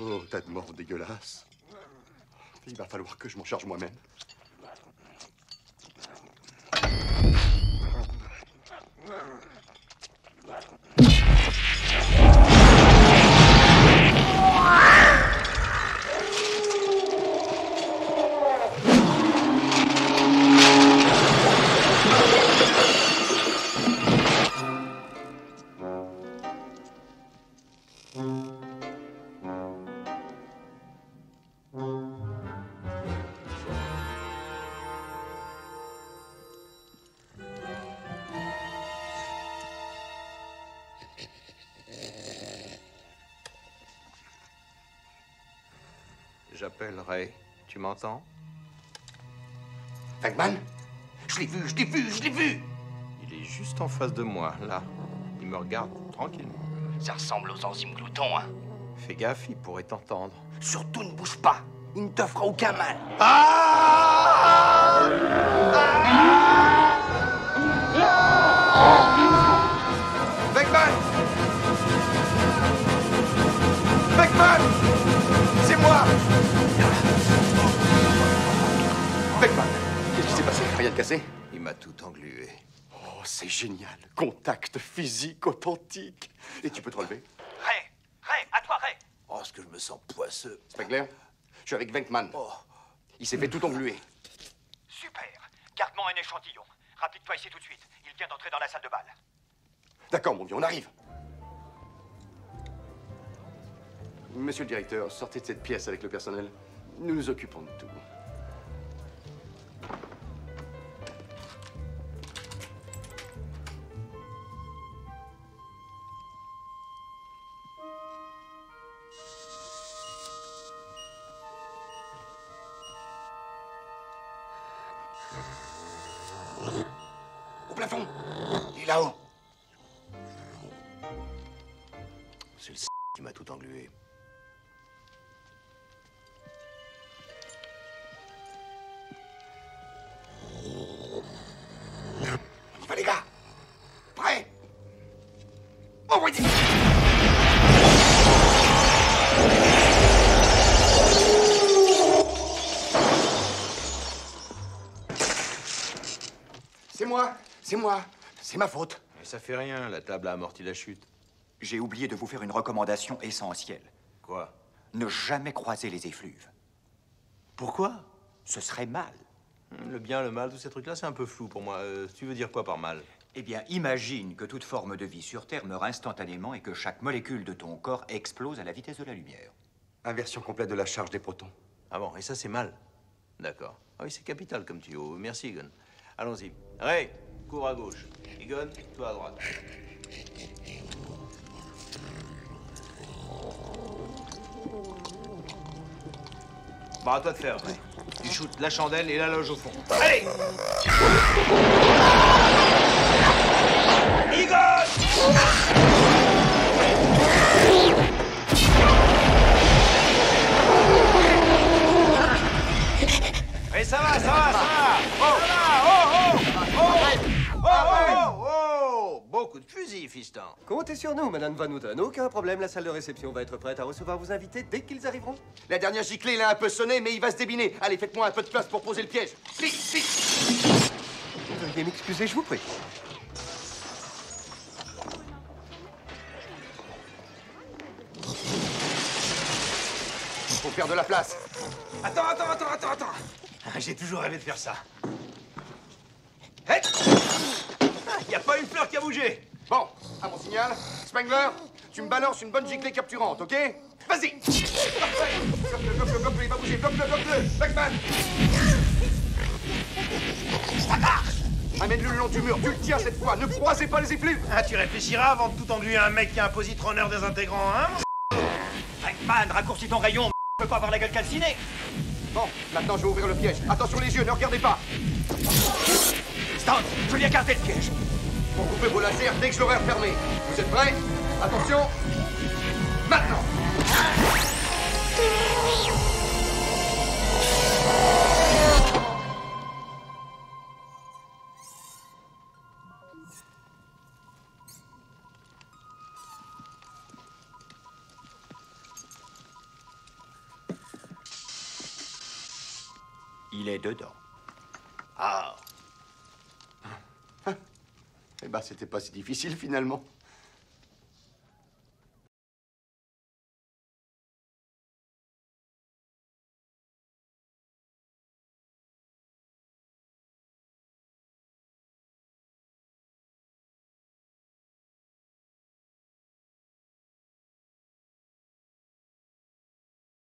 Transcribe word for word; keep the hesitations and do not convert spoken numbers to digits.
Oh, tas de morts dégueulasses. Il va falloir que je m'en charge moi-même. J'appelle Ray. Tu m'entends? Wagman? Je l'ai vu, je l'ai vu, je l'ai vu! Il est juste en face de moi, là. Il me regarde tranquillement. Ça ressemble aux enzymes gloutons, hein? Fais gaffe, il pourrait t'entendre. Surtout ne bouge pas! Il ne te fera aucun mal! Ah! Ah! Ah! Venkman, qu'est-ce qui s'est passé? Rien de cassé? Il m'a tout englué. Oh, c'est génial. Contact physique authentique. Et tu peux te relever? Ray! Ray! À toi, Ray! Oh, ce que je me sens poisseux. Spangler, je suis avec Venkman. Oh. Il s'est fait tout engluer. Super. Garde-moi un échantillon. Rapide-toi ici tout de suite. Il vient d'entrer dans la salle de bal. D'accord, mon vieux, on arrive. Monsieur le directeur, sortez de cette pièce avec le personnel. Nous nous occupons de tout. Au plafond! Il est là-haut! C'est le c*** qui m'a tout englué. C'est moi, c'est moi, c'est ma faute. Mais ça fait rien, la table a amorti la chute. J'ai oublié de vous faire une recommandation essentielle. Quoi? Ne jamais croiser les effluves. Pourquoi? Ce serait mal. Le bien, le mal, tous ces trucs-là, c'est un peu flou pour moi. Euh, tu veux dire quoi par mal? Eh bien, imagine que toute forme de vie sur Terre meurt instantanément et que chaque molécule de ton corps explose à la vitesse de la lumière. Inversion complète de la charge des protons. Ah bon, et ça, c'est mal. D'accord. Ah oui, c'est capital comme tuyau. Merci, Gunn. Allons-y. Ray, cours à gauche. Egon, toi à droite. Bah, à toi de faire, Ray. Tu shootes la chandelle et la loge au fond. Allez! Egon! Ray, ça va, ça va, ça va! Oh, ça va. De fusil, fiston. Comptez sur nous, madame Van Oudan. Aucun problème, la salle de réception va être prête à recevoir vos invités dès qu'ils arriveront. La dernière giclée, il a un peu sonné, mais il va se débiner. Allez, faites-moi un peu de place pour poser le piège. Clic, clic. Veuillez m'excuser, je vous prie. Faut faire de la place. Attends, attends, attends, attends, attends. Ah, j'ai toujours rêvé de faire ça. Hey! Y a pas une fleur qui a bougé. Bon, à mon signal, Spangler, tu me balances une bonne giclée capturante, ok? Vas-y. Parfait. Bloque-le, bloque-le, bloque-le, il va bouger, bloque-le, bloque-le. Back-Man. Amène-le le long du mur, tu le tiens cette fois, ne croisez pas les effluves. Ah, tu réfléchiras avant de tout engluer un mec qui a un positroneur désintégrant, hein? Back-Man, raccourcis ton rayon, je peux pas avoir la gueule calcinée. Bon, maintenant je vais ouvrir le piège. Attention les yeux, ne regardez pas. Stan, je lui ai gardé le piège. Vous coupez vos lasers dès que je l'aurai refermé. Vous êtes prêts? Attention. Maintenant. il est dedans. Ah. Eh ben, c'était pas si difficile, finalement.